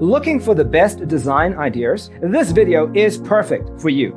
Looking for the best design ideas? This video is perfect for you.